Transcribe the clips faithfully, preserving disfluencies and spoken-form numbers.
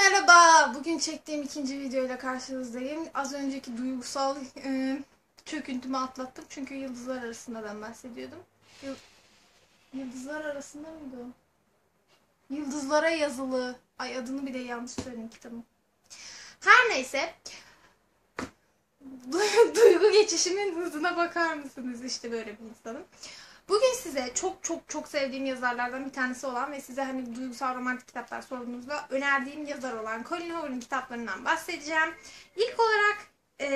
Herkese merhaba. Bugün çektiğim ikinci videoyla karşınızdayım. Az önceki duygusal e, çöküntümü atlattım. Çünkü yıldızlar arasında ben bahsediyordum. Yıl yıldızlar arasında mıydı o? Yıldızlara yazılı. Ay adını bile yanlış söyledim kitabım. Her neyse. Duygu geçişimin hızına bakar mısınız? İşte böyle bir insanım. Bugün size çok çok çok sevdiğim yazarlardan bir tanesi olan ve size hani duygusal romantik kitaplar sorduğunuzda önerdiğim yazar olan Colleen Hoover'ın kitaplarından bahsedeceğim. İlk olarak e,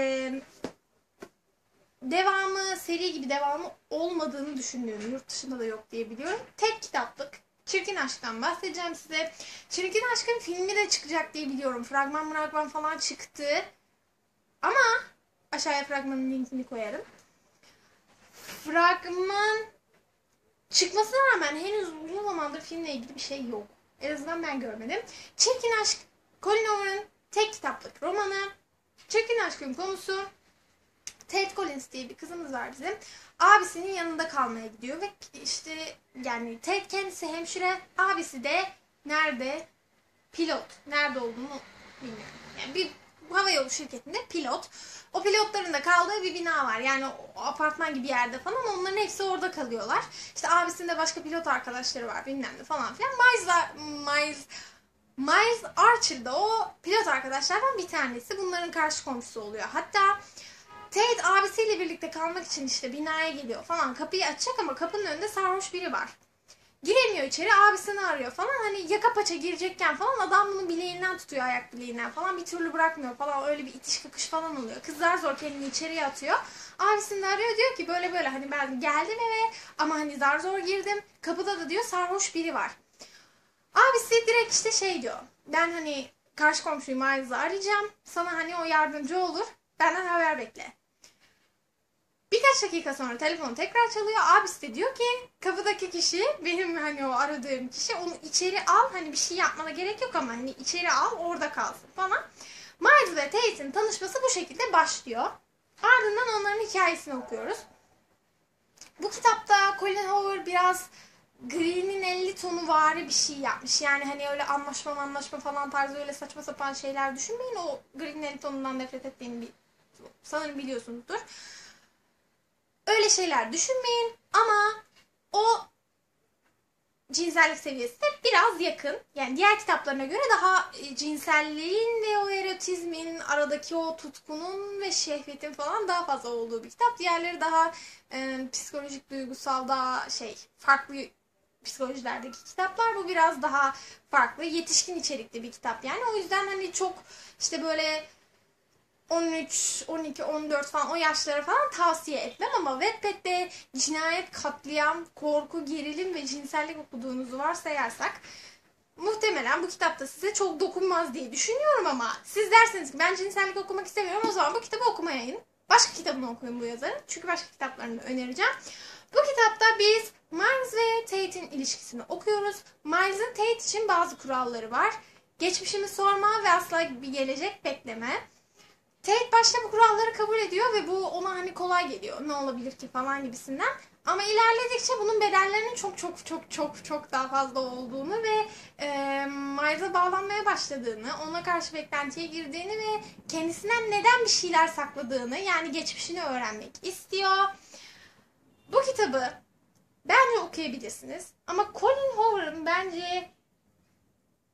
devamı, seri gibi devamı olmadığını düşünüyorum. Yurt dışında da yok diye biliyorum. Tek kitaplık Çirkin Aşk'tan bahsedeceğim size. Çirkin Aşk'ın filmi de çıkacak diye biliyorum. Fragman mıragman falan çıktı. Ama aşağıya fragmanın linkini koyarım. Fragman çıkmasına rağmen henüz uzun zamandır filmle ilgili bir şey yok. En azından ben görmedim. Çirkin Aşk, Colleen Hoover'ın tek kitaplık romanı. Çirkin Aşk'ın konusu Ted Collins diye bir kızımız var bizim. Abisinin yanında kalmaya gidiyor ve işte yani Ted kendisi hemşire, abisi de nerede? Pilot. Nerede olduğunu bilmiyorum. Yani bir havayolu şirketinde pilot. O pilotların da kaldığı bir bina var. Yani apartman gibi yerde falan. Onların hepsi orada kalıyorlar. İşte abisinin de başka pilot arkadaşları var bilmem ne falan filan. Miles, Miles, Miles Archer da o pilot arkadaşlardan bir tanesi. Bunların karşı komşusu oluyor. Hatta Ted abisiyle birlikte kalmak için işte binaya geliyor falan. Kapıyı açacak ama kapının önünde sarhoş biri var. Giremiyor içeri, abisini arıyor falan, hani yaka paça girecekken falan adam bunu bileğinden tutuyor, ayak bileğinden falan, bir türlü bırakmıyor falan, öyle bir itiş kakış falan oluyor. Kızlar zor kendini içeriye atıyor. Abisini arıyor, diyor ki böyle böyle hani ben geldim eve ama hani zar zor girdim, kapıda da diyor sarhoş biri var. Abisi direkt işte şey diyor, ben hani karşı komşuyu Miles'ı arayacağım, sana hani o yardımcı olur, benden haber bekle. Birkaç dakika sonra telefon tekrar çalıyor. Abisi de diyor ki kapıdaki kişi benim, hani o aradığım kişi, onu içeri al, hani bir şey yapmana gerek yok ama hani içeri al, orada kalsın falan. Miles ve Tate'in tanışması bu şekilde başlıyor. Ardından onların hikayesini okuyoruz. Bu kitapta Colleen Hoover biraz Green'in elli tonu vari bir şey yapmış. Yani hani öyle anlaşma anlaşma falan tarzı öyle saçma sapan şeyler düşünmeyin. O Green'in elli tonundan nefret ettiğimi sanırım biliyorsunuzdur. Öyle şeyler düşünmeyin ama o cinsellik seviyesi de biraz yakın. Yani diğer kitaplarına göre daha cinselliğin ve o erotizmin, aradaki o tutkunun ve şehvetin falan daha fazla olduğu bir kitap. Diğerleri daha e, psikolojik, duygusal, daha şey, farklı psikolojilerdeki kitaplar. Bu biraz daha farklı, yetişkin içerikli bir kitap. Yani o yüzden hani çok işte böyle on üç, on iki, on dört falan o yaşlara falan tavsiye etmem ama Wattpad'de cinayet, katliam, korku, gerilim ve cinsellik okuduğunuzu varsayarsak muhtemelen bu kitapta size çok dokunmaz diye düşünüyorum ama siz derseniz ki ben cinsellik okumak istemiyorum, o zaman bu kitabı okumayın. Başka kitabını okuyun bu yazarın. Çünkü başka kitaplarını önereceğim. Bu kitapta biz Miles ve Tate'in ilişkisini okuyoruz. Miles'ın Tate için bazı kuralları var. Geçmişimi sorma ve asla bir gelecek bekleme. Tate başta bu kuralları kabul ediyor ve bu ona hani kolay geliyor. Ne olabilir ki falan gibisinden. Ama ilerledikçe bunun bedellerinin çok çok çok çok çok daha fazla olduğunu ve e, Miles'a bağlanmaya başladığını, ona karşı beklentiye girdiğini ve kendisinden neden bir şeyler sakladığını, yani geçmişini öğrenmek istiyor. Bu kitabı bence okuyabilirsiniz. Ama Colleen Hoover'ın bence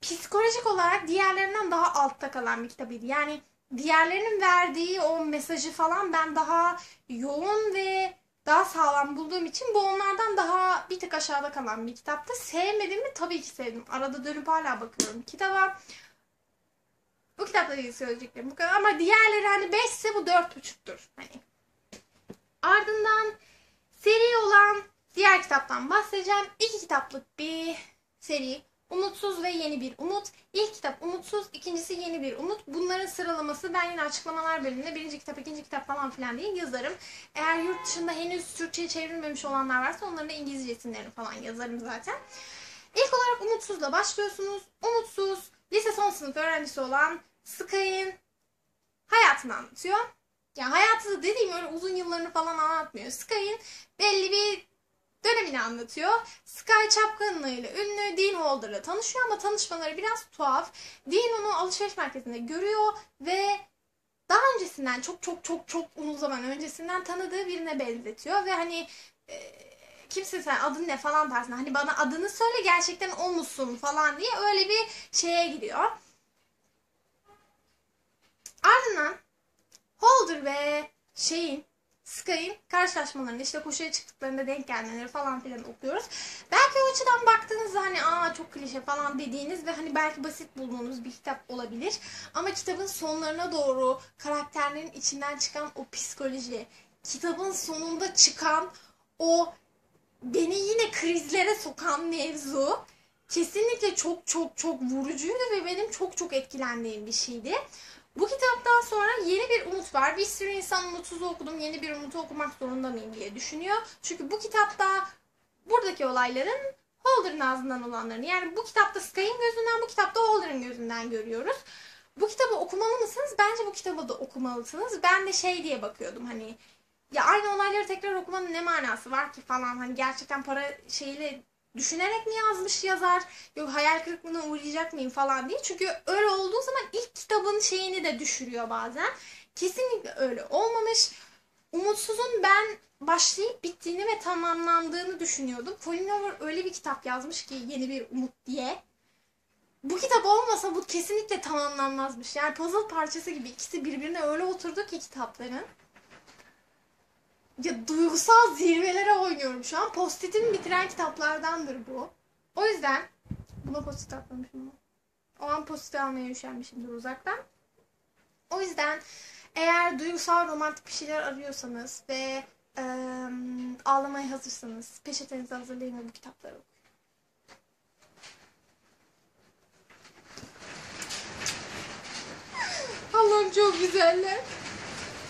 psikolojik olarak diğerlerinden daha altta kalan bir kitabıydı. Yani diğerlerinin verdiği o mesajı falan ben daha yoğun ve daha sağlam bulduğum için bu onlardan daha bir tık aşağıda kalan bir kitaptı. Sevmedim mi? Tabii ki sevdim. Arada dönüp hala bakıyorum kitaba. Bu kitapla ilgili söyleyeceklerim bu kadar ama diğerleri hani beş ise bu dört buçuktur. Hani. Ardından seri olan diğer kitaptan bahsedeceğim. İki kitaplık bir seri. Umutsuz ve Yeni Bir Umut. İlk kitap Umutsuz, ikincisi Yeni Bir Umut. Bunların sıralaması ben yine açıklamalar bölümünde birinci kitap, ikinci kitap falan filan diye yazarım. Eğer yurt dışında henüz Türkçe'ye çevrilmemiş olanlar varsa onların da İngilizce isimlerini falan yazarım zaten. İlk olarak Umutsuz'la başlıyorsunuz. Umutsuz, lise son sınıf öğrencisi olan Sky'in hayatını anlatıyor. Yani hayatı dediğim öyle uzun yıllarını falan anlatmıyor. Sky'in belli bir dönemini anlatıyor. Sky çapkınlığıyla ünlü Dean Holder'la tanışıyor ama tanışmaları biraz tuhaf. Dean onu alışveriş merkezinde görüyor ve daha öncesinden çok çok çok çok uzun zaman öncesinden tanıdığı birine benzetiyor ve hani e, kimsin sen, adın ne falan tarzında, hani bana adını söyle gerçekten o musun falan diye öyle bir şeye gidiyor. Ardından Holder ve şeyin Sky'in karşılaşmalarını, işte koşuya çıktıklarında denk gelmeleri falan filan okuyoruz. Belki o açıdan baktığınızda hani aa çok klişe falan dediğiniz ve hani belki basit bulduğunuz bir kitap olabilir. Ama kitabın sonlarına doğru karakterlerin içinden çıkan o psikoloji, kitabın sonunda çıkan o beni yine krizlere sokan mevzu kesinlikle çok çok çok vurucuydu ve benim çok çok etkilendiğim bir şeydi. Bu kitaptan sonra Yeni Bir Umut var. Bir sürü insan Umutsuz'u okudum, Yeni Bir Umut'u okumak zorunda mıyım diye düşünüyor. Çünkü bu kitapta buradaki olayların Holder'ın ağzından olanlarını, yani bu kitapta Sky'in gözünden, bu kitapta Holder'ın gözünden görüyoruz. Bu kitabı okumalı mısınız? Bence bu kitabı da okumalısınız. Ben de şey diye bakıyordum hani ya aynı olayları tekrar okumanın ne manası var ki falan, hani gerçekten para şeyle düşünerek mi yazmış yazar? Yok hayal kırıklığına uğrayacak mıyım falan diye. Çünkü öyle olduğu zaman ilk kitabın şeyini de düşürüyor bazen. Kesinlikle öyle olmamış. Umutsuz'un ben başlayıp bittiğini ve tamamlandığını düşünüyordum. Colleen Hoover öyle bir kitap yazmış ki Yeni Bir Umut diye. Bu kitap olmasa bu kesinlikle tamamlanmazmış. Yani puzzle parçası gibi ikisi birbirine öyle oturdu ki kitapların. Ya duygusal zirvelere oynuyorum şu an. Post-it'in bitiren kitaplardandır bu. O yüzden buna post-it atmamışım. O an post-it almaya üşenmişimdir uzaktan. O yüzden eğer duygusal romantik bir şeyler arıyorsanız ve e, ağlamaya hazırsanız peçetenizi hazırlayın ve bu kitapları okuyun. Allah'ım çok güzeller.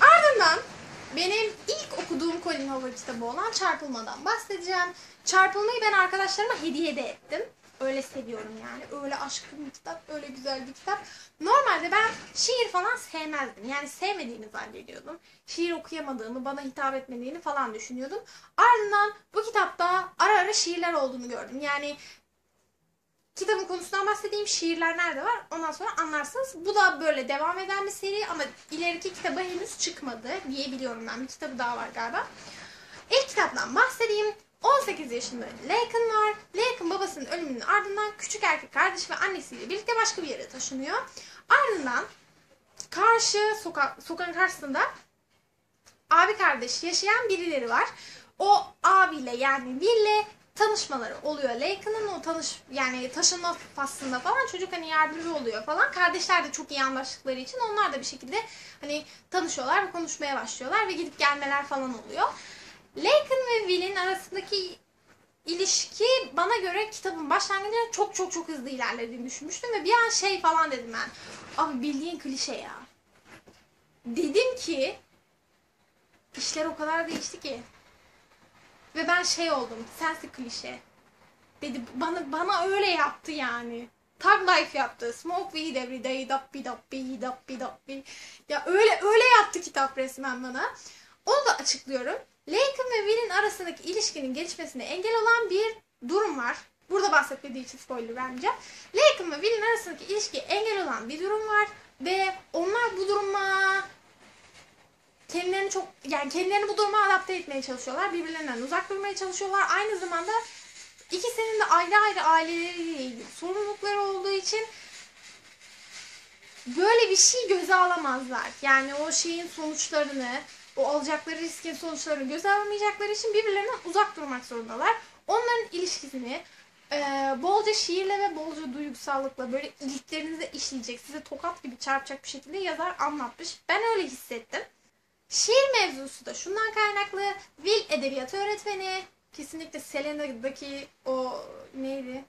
Ardından benim ilk okuduğum Colleen Hoover kitabı olan Çarpılmadan bahsedeceğim. Çarpılmayı ben arkadaşlarıma hediye de ettim. Öyle seviyorum yani. Öyle aşkım bir kitap, öyle güzel bir kitap. Normalde ben şiir falan sevmezdim. Yani sevmediğimi zannediyordum. Şiir okuyamadığımı, bana hitap etmediğini falan düşünüyordum. Ardından bu kitapta ara ara şiirler olduğunu gördüm. Yani kitabın konusundan bahsedeyim, şiirler nerede var ondan sonra anlarsınız. Bu da böyle devam eden bir seri ama ileriki kitabı henüz çıkmadı diye biliyorum ben. Bir kitabı daha var galiba. İlk kitaptan bahsedeyim. on sekiz yaşında Layken var. Layken babasının ölümünün ardından küçük erkek kardeş ve annesiyle birlikte başka bir yere taşınıyor. Ardından karşı soka sokağın karşısında abi kardeş yaşayan birileri var. O abiyle yani Will'le tanışmaları oluyor. Layken'ın o tanış yani taşınma faslında falan çocuk hani yardımcı oluyor falan. Kardeşler de çok iyi anlaştıkları için onlar da bir şekilde hani tanışıyorlar ve konuşmaya başlıyorlar ve gidip gelmeler falan oluyor. Layken ve Will'in arasındaki ilişki bana göre kitabın başlangıcında çok çok çok hızlı ilerlediğini düşünmüştüm ve bir an şey falan dedim ben. Abi bildiğin klişe ya. Dedim ki işler o kadar değişti ki. Ve ben şey oldum, sensin klişe. Dedi, bana bana öyle yaptı yani. Thug Life yaptı. Smoke weed every day, dappi dappi, dappi dappi. Ya öyle öyle yaptı kitap resmen bana. Onu da açıklıyorum. Layken ve Will'in arasındaki ilişkinin gelişmesine engel olan bir durum var. Burada bahsetmediği için spoiler vermeyeceğim. Layken ve Will'in arasındaki ilişkiye engel olan bir durum var. Ve onlar bu duruma... Kendilerini çok yani kendilerini bu duruma adapte etmeye çalışıyorlar. Birbirlerinden uzak durmaya çalışıyorlar. Aynı zamanda ikisinin de ayrı ayrı aileleriyle ilgili sorumlulukları olduğu için böyle bir şey göze alamazlar. Yani o şeyin sonuçlarını, o alacakları riskin sonuçlarını göze alamayacakları için birbirlerinden uzak durmak zorundalar. Onların ilişkisini e, bolca şiirle ve bolca duygusallıkla böyle iliklerinize işleyecek, size tokat gibi çarpacak bir şekilde yazar anlatmış. Ben öyle hissettim. Şiir mevzusu da şundan kaynaklı. Will edebiyat öğretmeni. Kesinlikle Selena'daki o neydi?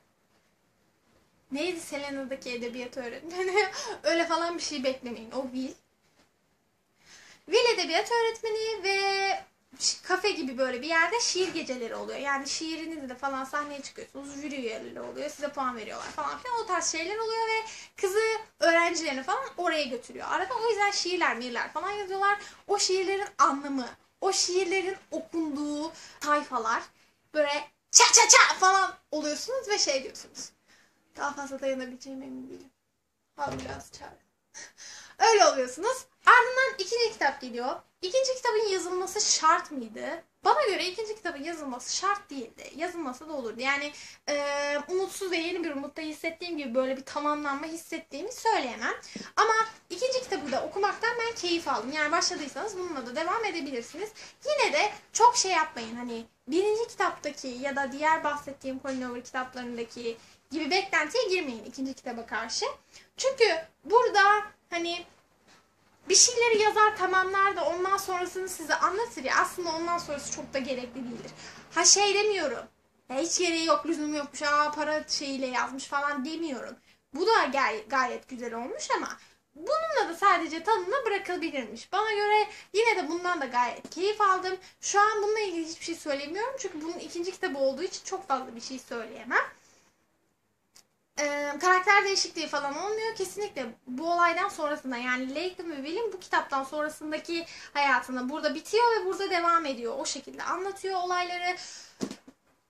Neydi Selena'daki edebiyat öğretmeni? Öyle falan bir şey beklemeyin. O Will. Will edebiyat öğretmeni ve kafe gibi böyle bir yerde şiir geceleri oluyor. Yani şiirinizle de falan sahneye çıkıyorsunuz. Jüri üyeleri oluyor. Size puan veriyorlar falan filan. O tarz şeyler oluyor ve kızı öğrencilerini falan oraya götürüyor. Arada o yüzden şiirler, mirler falan yazıyorlar. O şiirlerin anlamı, o şiirlerin okunduğu tayfalar böyle ça ça ça falan oluyorsunuz ve şey diyorsunuz. Daha fazla dayanabileceğime emin değilim. Al biraz çare. Öyle oluyorsunuz. Ardından ikinci kitap geliyor. İkinci kitabın yazılması şart mıydı? Bana göre ikinci kitabın yazılması şart değildi. Yazılması da olurdu. Yani e, umutsuz ve yeni bir umutta hissettiğim gibi böyle bir tamamlanma hissettiğimi söyleyemem. Ama ikinci kitabı da okumaktan ben keyif aldım. Yani başladıysanız bununla da devam edebilirsiniz. Yine de çok şey yapmayın. Hani birinci kitaptaki ya da diğer bahsettiğim Colleen Hoover kitaplarındaki gibi beklentiye girmeyin ikinci kitaba karşı. Çünkü burada hani... Bir şeyleri yazar tamamlar da ondan sonrasını size anlatır ya, aslında ondan sonrası çok da gerekli değildir. Ha şey demiyorum, ya hiç gereği yok, lüzum yokmuş, aa para şeyiyle yazmış falan demiyorum. Bu da gay gayet güzel olmuş ama bununla da sadece tadına bırakılabilirmiş. Bana göre yine de bundan da gayet keyif aldım. Şu an bununla ilgili hiçbir şey söylemiyorum çünkü bunun ikinci kitabı olduğu için çok fazla bir şey söyleyemem. Ee, karakter değişikliği falan olmuyor. Kesinlikle bu olaydan sonrasında, yani Layken ve Will'in bu kitaptan sonrasındaki hayatında burada bitiyor ve burada devam ediyor. O şekilde anlatıyor olayları.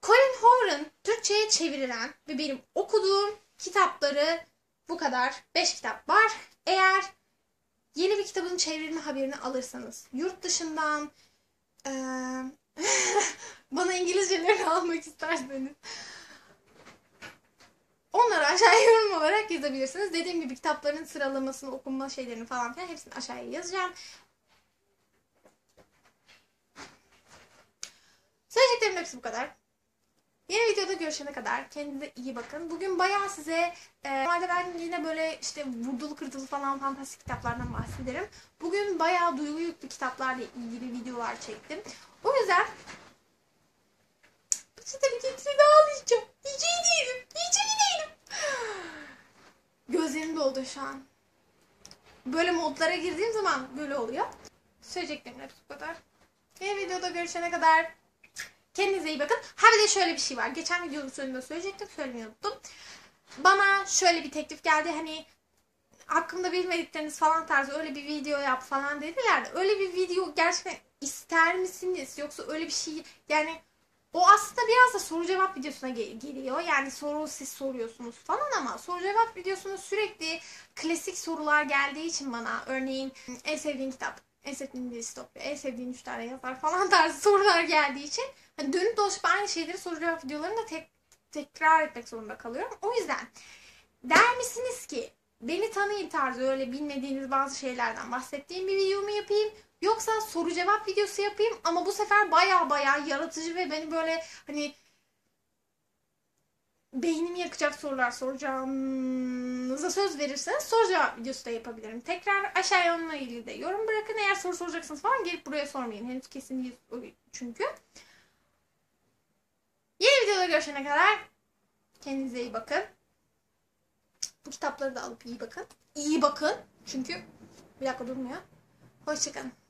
Colleen Hoover'ın Türkçe'ye çevirilen ve benim okuduğum kitapları bu kadar. beş kitap var. Eğer yeni bir kitabın çevrilme haberini alırsanız yurt dışından ee, bana İngilizcelerini almak isterseniz onları aşağıya yorum olarak yazabilirsiniz. Dediğim gibi kitapların sıralamasını, okunma şeylerini falan filan hepsini aşağıya yazacağım. Söyleyeceklerimin hepsi bu kadar. Yeni videoda görüşene kadar kendinize iyi bakın. Bugün bayağı size, normalde ben yine böyle işte vurdulu kırdılı falan fantastik kitaplardan bahsederim. Bugün bayağı duygu yüklü kitaplarla ilgili videolar çektim. O yüzden bu kitabı getirip ağlayacağım. İyice değilim. İyice değilim. Gözlerim doldu şu an. Böyle modlara girdiğim zaman böyle oluyor. Söyleyeceklerim hepsi bu kadar. Yeni videoda görüşene kadar kendinize iyi bakın. Ha bir de şöyle bir şey var. Geçen videonun sonunda söyleyecektim. Söylemeyi unuttum. Bana şöyle bir teklif geldi. Hani hakkımda bilmedikleriniz falan tarzı öyle bir video yap falan dediler de. Öyle bir video gerçekten ister misiniz? Yoksa öyle bir şey yani... O aslında biraz da soru cevap videosuna geliyor. Yani soru siz soruyorsunuz falan ama soru cevap videosunda sürekli klasik sorular geldiği için bana, örneğin en sevdiğin kitap, en sevdiğin distopya, en sevdiğin üç tane yazar falan tarzı sorular geldiği için hani dönüp dolaşıp aynı şeyleri soru cevap videolarında tek, tekrar etmek zorunda kalıyorum. O yüzden der misiniz ki beni tanıyın tarzı öyle bilmediğiniz bazı şeylerden bahsettiğim bir videomu yapayım? Yoksa soru cevap videosu yapayım ama bu sefer baya baya yaratıcı ve beni böyle hani beynimi yakacak sorular soracağınıza söz verirseniz soru cevap videosu da yapabilirim. Tekrar aşağıya onunla ilgili de yorum bırakın. Eğer soru soracaksınız falan gelip buraya sormayın. Henüz kesin değil çünkü. Yeni videoda görüşene kadar kendinize iyi bakın. Bu kitapları da alıp iyi bakın. İyi bakın çünkü bir dakika durmuyor. Hoşçakalın.